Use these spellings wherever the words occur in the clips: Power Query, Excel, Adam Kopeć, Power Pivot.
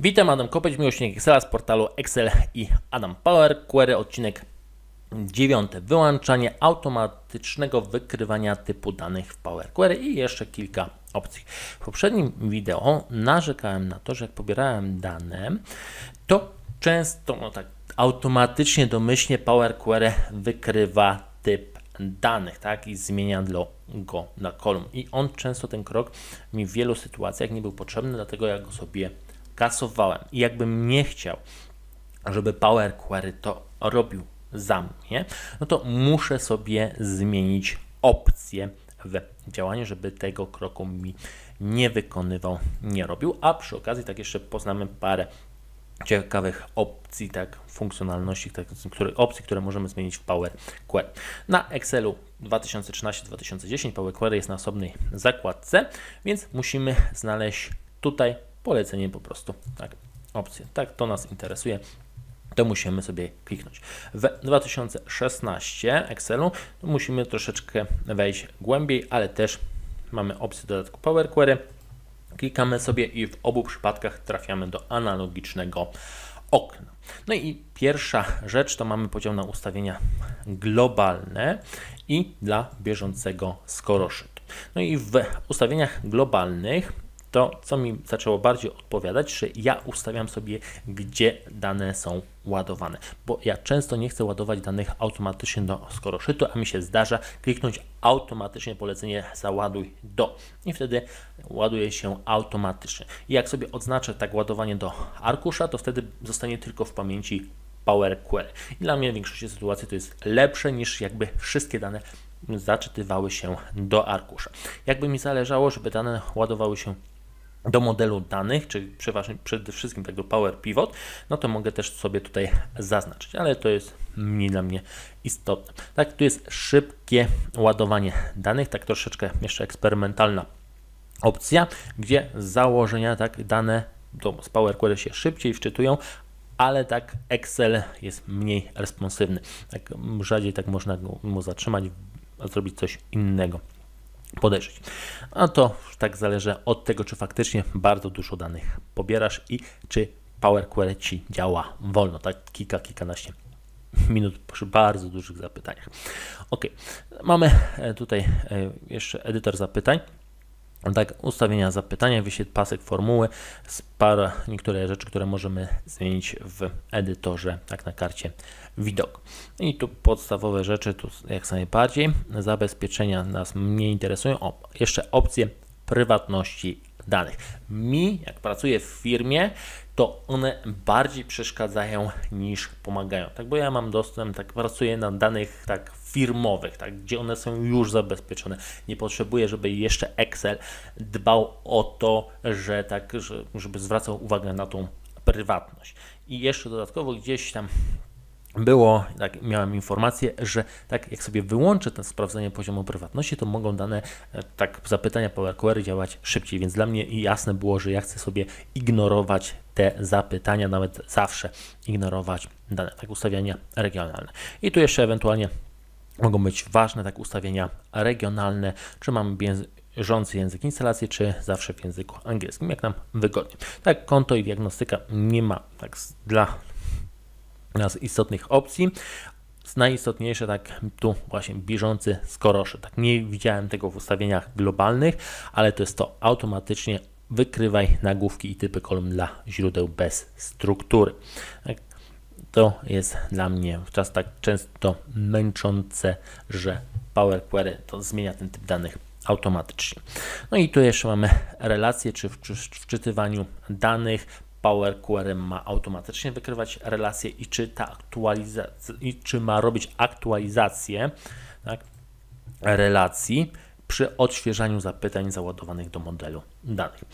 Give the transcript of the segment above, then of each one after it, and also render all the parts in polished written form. Witam, Adam Kopeć, miłośnik Excela z portalu Excel i Adam Power Query, odcinek 9. Wyłączanie automatycznego wykrywania typu danych w Power Query i jeszcze kilka opcji. W poprzednim wideo narzekałem na to, że jak pobierałem dane, to często tak automatycznie, domyślnie Power Query wykrywa typ danych, tak, i zmienia go na kolumn. I on często, ten krok, mi w wielu sytuacjach nie był potrzebny, dlatego ja go sobie kasowałem. I jakbym nie chciał, żeby Power Query to robił za mnie, no to muszę sobie zmienić opcję w działaniu, żeby tego kroku mi nie wykonywał, nie robił. A przy okazji tak jeszcze poznamy parę ciekawych opcji, tak, funkcjonalności, tak, opcji, które możemy zmienić w Power Query. Na Excelu 2013-2010 Power Query jest na osobnej zakładce, więc musimy znaleźć tutaj polecenie po prostu, tak, opcję, tak, to nas interesuje, to musimy sobie kliknąć. W 2016 Excelu musimy troszeczkę wejść głębiej, ale też mamy opcję dodatku Power Query, klikamy sobie i w obu przypadkach trafiamy do analogicznego okna. No i pierwsza rzecz to mamy podział na ustawienia globalne i dla bieżącego skoroszytu. No i w ustawieniach globalnych to, co mi zaczęło bardziej odpowiadać, że ja ustawiam sobie, gdzie dane są ładowane, bo ja często nie chcę ładować danych automatycznie do skoroszytu, a mi się zdarza kliknąć automatycznie polecenie załaduj do i wtedy ładuje się automatycznie. I jak sobie odznaczę tak ładowanie do arkusza, to wtedy zostanie tylko w pamięci Power Query. I dla mnie w większości sytuacji to jest lepsze, niż jakby wszystkie dane zaczytywały się do arkusza. Jakby mi zależało, żeby dane ładowały się do modelu danych, czyli przede wszystkim tak do Power Pivot, no to mogę też sobie tutaj zaznaczyć, ale to jest mniej dla mnie istotne. Tak, tu jest szybkie ładowanie danych, tak troszeczkę jeszcze eksperymentalna opcja, gdzie z założenia tak dane z Power Query się szybciej wczytują, ale tak Excel jest mniej responsywny. Tak rzadziej tak można mu zatrzymać, zrobić coś innego, podejrzeć. A to tak zależy od tego, czy faktycznie bardzo dużo danych pobierasz i czy Power Query ci działa wolno, tak kilkanaście minut przy bardzo dużych zapytaniach. Ok, mamy tutaj jeszcze edytor zapytań. Tak, ustawienia zapytania, wyświetl pasek formuły, niektóre rzeczy, które możemy zmienić w edytorze, tak, na karcie widok. I tu podstawowe rzeczy, tu jak najbardziej, zabezpieczenia nas mnie interesują. O, jeszcze opcje prywatności danych. Mi, jak pracuję w firmie, to one bardziej przeszkadzają niż pomagają, tak, bo ja mam dostęp, tak, pracuję na danych, tak, firmowych, tak, gdzie one są już zabezpieczone. Nie potrzebuję, żeby jeszcze Excel dbał o to, że tak, żeby zwracał uwagę na tą prywatność. I jeszcze dodatkowo gdzieś tam było, tak, miałem informację, że tak jak sobie wyłączę to sprawdzenie poziomu prywatności, to mogą dane, tak, zapytania Power Query działać szybciej, więc dla mnie jasne było, że ja chcę sobie ignorować te zapytania, nawet zawsze ignorować dane, tak, ustawienia regionalne. I tu jeszcze ewentualnie mogą być ważne, tak, ustawienia regionalne, czy mamy bieżący język instalacji, czy zawsze w języku angielskim, jak nam wygodnie. Tak, konto i diagnostyka nie ma, tak, dla nas istotnych opcji. Najistotniejsze, tak, tu właśnie bieżący skoroszyt. Tak, nie widziałem tego w ustawieniach globalnych, ale to jest to automatycznie wykrywaj nagłówki i typy kolumn dla źródeł bez struktury. Tak, to jest dla mnie wówczas tak często męczące, że Power Query to zmienia ten typ danych automatycznie. No i tu jeszcze mamy relacje, czy w wczytywaniu danych Power Query ma automatycznie wykrywać relacje i czy ta aktualizacja, i czy ma robić aktualizację, tak, relacji przy odświeżaniu zapytań załadowanych do modelu danych.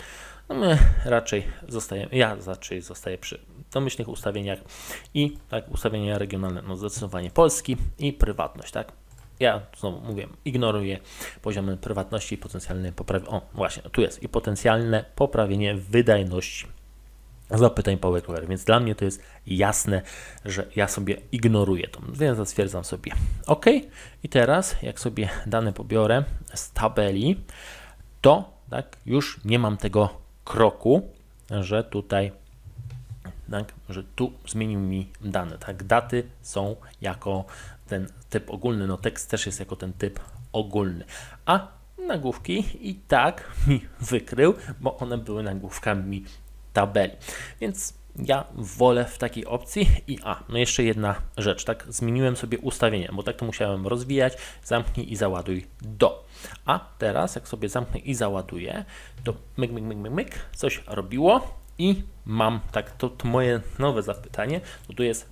No my raczej zostajemy, ja raczej zostaję przy domyślnych ustawieniach i tak ustawienia regionalne, no zdecydowanie Polski i prywatność, tak. Ja znowu mówię, ignoruję poziomy prywatności i potencjalne poprawienie, o właśnie, tu jest i potencjalne poprawienie wydajności zapytań Power Query, więc dla mnie to jest jasne, że ja sobie ignoruję to, więc zatwierdzam sobie OK. I teraz jak sobie dane pobiorę z tabeli, to tak już nie mam tego kroku, że tutaj tak, że tu zmienił mi dane, tak, daty są jako ten typ ogólny, no tekst też jest jako ten typ ogólny, a nagłówki i tak mi wykrył, bo one były nagłówkami tabeli, więc ja wolę w takiej opcji. I no jeszcze jedna rzecz, tak, zmieniłem sobie ustawienia, bo tak to musiałem rozwijać, zamknij i załaduj do. A teraz jak sobie zamknę i załaduję, to myk, myk, myk, myk, myk, coś robiło i mam tak, to moje nowe zapytanie, to tu jest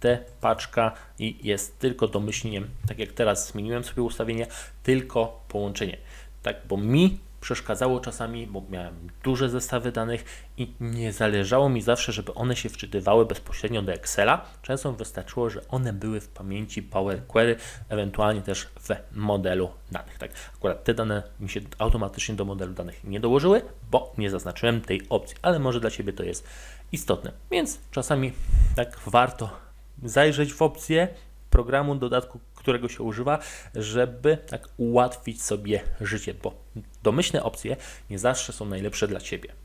te paczka i jest tylko domyślnie, tak jak teraz zmieniłem sobie ustawienia, tylko połączenie, tak, bo mi przeszkadzało czasami, bo miałem duże zestawy danych i nie zależało mi zawsze, żeby one się wczytywały bezpośrednio do Excela. Często wystarczyło, że one były w pamięci Power Query, ewentualnie też w modelu danych. Tak, akurat te dane mi się automatycznie do modelu danych nie dołożyły, bo nie zaznaczyłem tej opcji, ale może dla Ciebie to jest istotne. Więc czasami tak warto zajrzeć w opcję programu, dodatku, którego się używa, żeby tak ułatwić sobie życie, bo domyślne opcje nie zawsze są najlepsze dla Ciebie.